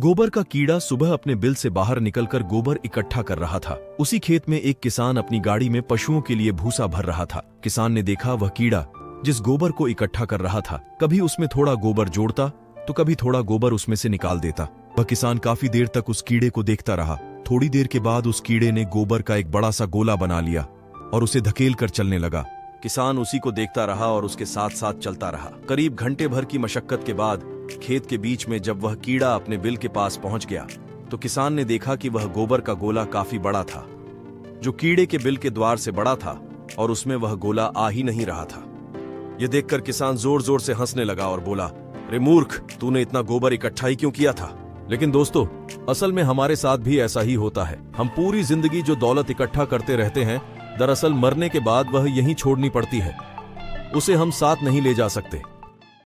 गोबर का कीड़ा सुबह अपने बिल से बाहर निकलकर गोबर इकट्ठा कर रहा था। उसी खेत में एक किसान अपनी गाड़ी में पशुओं के लिए भूसा भर रहा था। किसान ने देखा वह कीड़ा जिस गोबर को इकट्ठा कर रहा था, कभी उसमें थोड़ा गोबर जोड़ता तो कभी थोड़ा गोबर उसमें से निकाल देता। वह किसान काफी देर तक उस कीड़े को देखता रहा। थोड़ी देर के बाद उस कीड़े ने गोबर का एक बड़ा सा गोला बना लिया और उसे धकेल कर चलने लगा। किसान उसी को देखता रहा और उसके साथ साथ चलता रहा। करीब घंटे भर की मशक्कत के बाद खेत के बीच में जब वह कीड़ा अपने बिल के पास पहुंच गया तो किसान ने देखा कि वह गोबर का गोला काफी बड़ा था, जो कीड़े के बिल के द्वार से बड़ा था, और उसमें वह गोला आ ही नहीं रहा था। यह देखकर किसान जोर जोर से हंसने लगा और बोला, रे मूर्ख, तूने इतना गोबर इकट्ठा ही क्यों किया था? लेकिन दोस्तों, असल में हमारे साथ भी ऐसा ही होता है। हम पूरी जिंदगी जो दौलत इकट्ठा करते रहते हैं, दरअसल मरने के बाद वह यहीं छोड़नी पड़ती है। उसे हम साथ नहीं ले जा सकते।